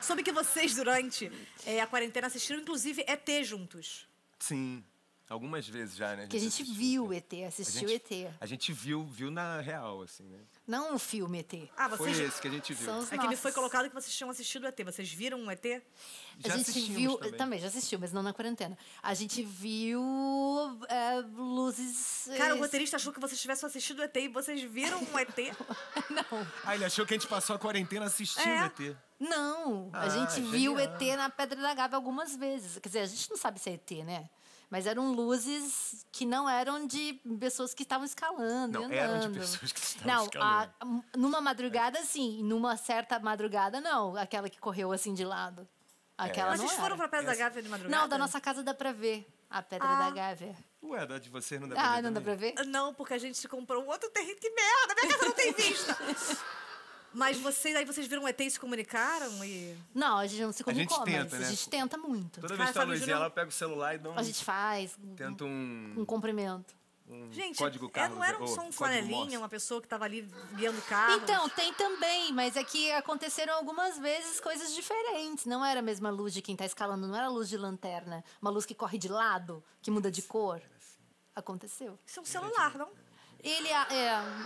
Soube que vocês, durante a quarentena, assistiram, inclusive, ET juntos. Sim. Algumas vezes já, né? Porque a gente viu o ET, assistiu o ET. A gente viu na real, assim, né? Não o filme ET. Ah, vocês... Foi esse que a gente viu. É que me foi colocado que vocês tinham assistido o ET. Vocês viram o ET? Já assistiu também. Já assistiu, mas não na quarentena. A gente viu luzes... Cara, o roteirista achou que vocês tivessem assistido o ET e vocês viram o ET? Não. Ah, ele achou que a gente passou a quarentena assistindo o ET. Não, a gente viu o ET na Pedra da Gávea algumas vezes. Quer dizer, a gente não sabe se é ET, né? Mas eram luzes que não eram de pessoas que estavam escalando, não, andando. Não, eram de pessoas que estavam escalando. Numa madrugada, sim. Numa certa madrugada, não. Aquela que correu assim de lado. Aquela não. Mas vocês foram pra Pedra da Gávea de madrugada? Não, da nossa casa dá pra ver a Pedra da Gávea. Ué, da de vocês não dá pra ver? Ah, não dá pra ver? Não, porque a gente comprou um outro terreno. Que merda! Minha casa não tem vista! Mas vocês, aí vocês viram o ET e se comunicaram? E... Não, a gente não se comunicou, mas a gente tenta muito. Toda vez que a Luiz ela pega o celular e dá um... A gente faz. Tenta um comprimento. Gente, código Carlos, não era só um flanelinha, uma pessoa que estava ali guiando o carro? Então, tem também, mas é que aconteceram algumas vezes coisas diferentes. Não era a mesma luz de quem está escalando, não era luz de lanterna. Uma luz que corre de lado, que muda de cor. Aconteceu. Isso é um celular, não? Ele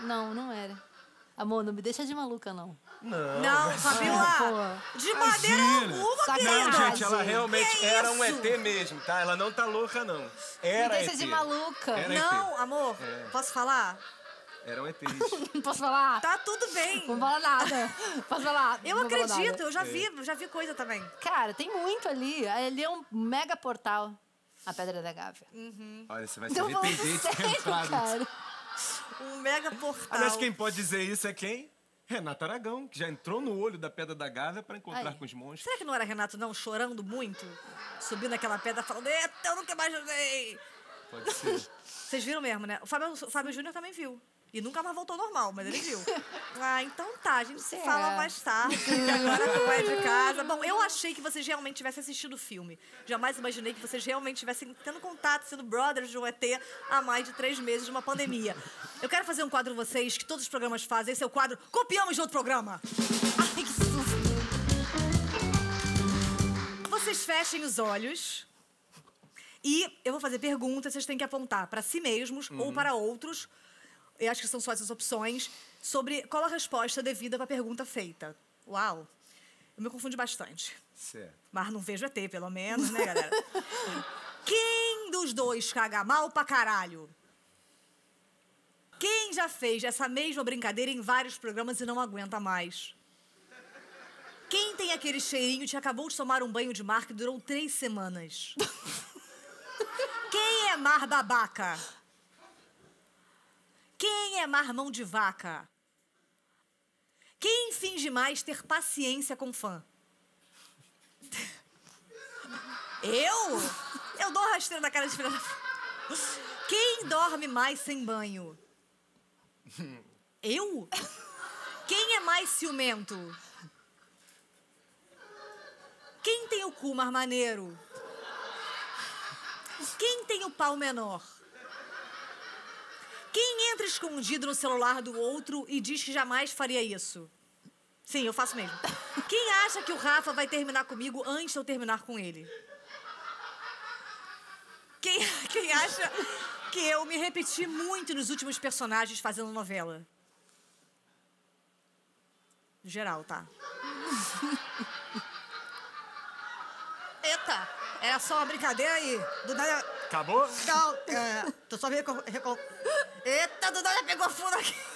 não era. Amor, não me deixa de maluca, não. Não, Fabiola! De madeira alguma, querida! Não, gente, ela realmente era um ET mesmo, tá? Ela não tá louca, não. Era ET. Me deixa de maluca. Não, amor, posso falar? Era um ET. Posso falar? Tá tudo bem. Não fala nada. Posso falar? Eu acredito, eu já vi coisa também. Cara, tem muito ali. Ali é um mega portal, a Pedra da Gávea. Uhum. Olha, você vai se arrepender de ter entrado, cara. Um mega portal. Aliás, quem pode dizer isso é quem? Renato Aragão, que já entrou no olho da Pedra da Gávea para encontrar com os monstros. Será que não era Renato, não? Chorando muito? Subindo aquela pedra falando, eita, eu nunca imaginei! Pode ser. Vocês viram mesmo, né? O Fábio Júnior também viu. E nunca mais voltou normal, mas ele viu. Ah, então tá, a gente se fala mais tarde, agora não é de casa. Bom, eu achei que vocês realmente tivessem assistido o filme. Jamais imaginei que vocês realmente tivessem tendo contato, sendo brothers de um ET há mais de 3 meses de uma pandemia. Eu quero fazer um quadro com vocês, que todos os programas fazem. Esse é o quadro Copiamos de Outro Programa. Ai, que susto. Vocês fechem os olhos e eu vou fazer perguntas, vocês têm que apontar para si mesmos ou para outros. Eu acho que são só essas opções, sobre qual a resposta devida para a pergunta feita. Uau! Eu me confundi bastante. Certo. Mas não vejo ET, pelo menos, né, galera? Quem dos dois caga mal pra caralho? Quem já fez essa mesma brincadeira em vários programas e não aguenta mais? Quem tem aquele cheirinho que acabou de tomar um banho de mar que durou 3 semanas? Quem é mar babaca? Quem é marmão de vaca? Quem finge mais ter paciência com fã? Eu? Eu dou rasteiro na cara de filha da... Quem dorme mais sem banho? Eu? Quem é mais ciumento? Quem tem o cu mais maneiro? Quem tem o pau menor? Quem entra escondido no celular do outro e diz que jamais faria isso? Sim, eu faço mesmo. Quem acha que o Rafa vai terminar comigo antes de eu terminar com ele? Quem acha que eu me repeti muito nos últimos personagens fazendo novela? No geral, tá? Eita, era só uma brincadeira aí. Do nada... Acabou? Não, tô só me... Eita, do nada pegou fundo aqui.